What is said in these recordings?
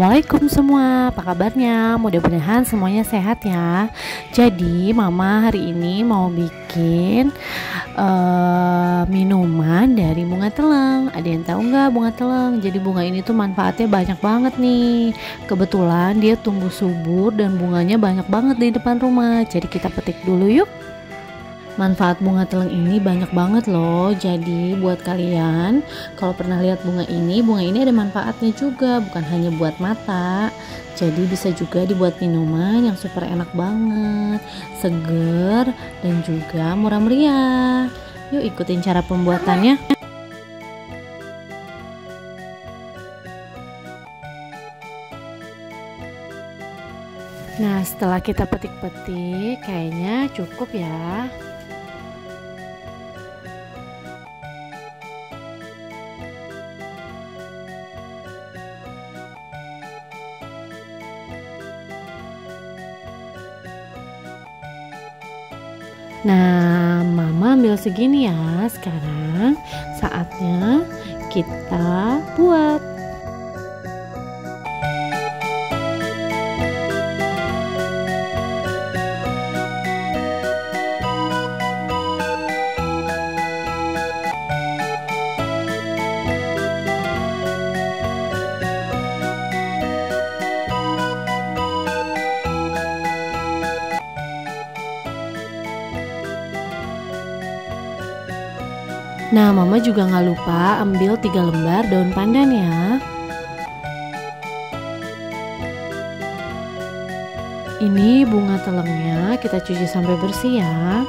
Assalamualaikum semua, apa kabarnya? Mudah-mudahan semuanya sehat ya. Jadi mama hari ini mau bikin minuman dari bunga telang. Ada yang tahu nggak bunga telang? Jadi bunga ini tuh manfaatnya banyak banget nih. Kebetulan dia tumbuh subur dan bunganya banyak banget di depan rumah. Jadi kita petik dulu yuk. Manfaat bunga telang ini banyak banget loh. Jadi buat kalian kalau pernah lihat bunga ini ada manfaatnya juga, bukan hanya buat mata. Jadi bisa juga dibuat minuman yang super enak banget, seger dan juga murah meriah. Yuk ikutin cara pembuatannya. Nah, setelah kita petik-petik kayaknya cukup ya. Nah, mama ambil segini ya. Sekarang saatnya kita buat. Nah, mama juga nggak lupa ambil 3 lembar daun pandan ya. Ini bunga telangnya kita cuci sampai bersih ya.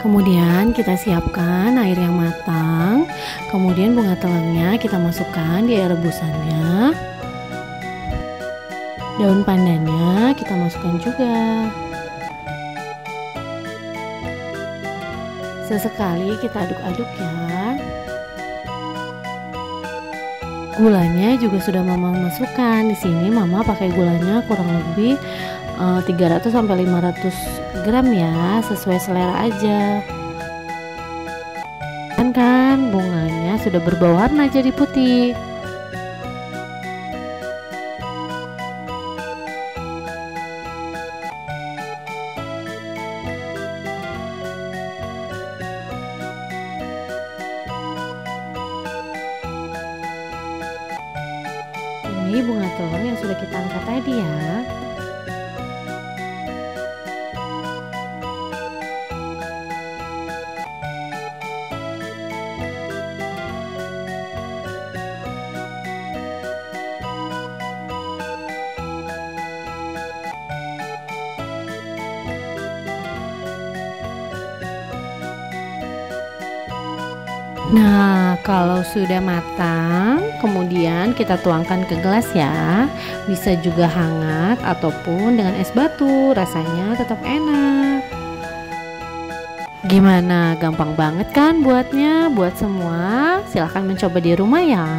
Kemudian kita siapkan air yang matang. Kemudian bunga telangnya kita masukkan di air rebusannya. Daun pandannya kita masukkan juga. Sesekali kita aduk-aduk ya. Gulanya juga sudah mama masukkan. Di sini mama pakai gulanya kurang lebih 300 sampai 500 gram ya, sesuai selera aja. Kan bunganya sudah berubah warna jadi putih. Ini bunga telang yang sudah kita angkat tadi ya. Nah, kalau sudah matang, kemudian kita tuangkan ke gelas ya. Bisa juga hangat ataupun dengan es batu, rasanya tetap enak. Gimana? Gampang banget kan buatnya? Buat semua, silahkan mencoba di rumah ya.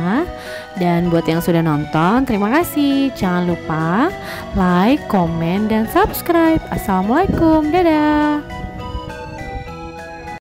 Dan buat yang sudah nonton, terima kasih. Jangan lupa like, komen, dan subscribe. Assalamualaikum, dadah.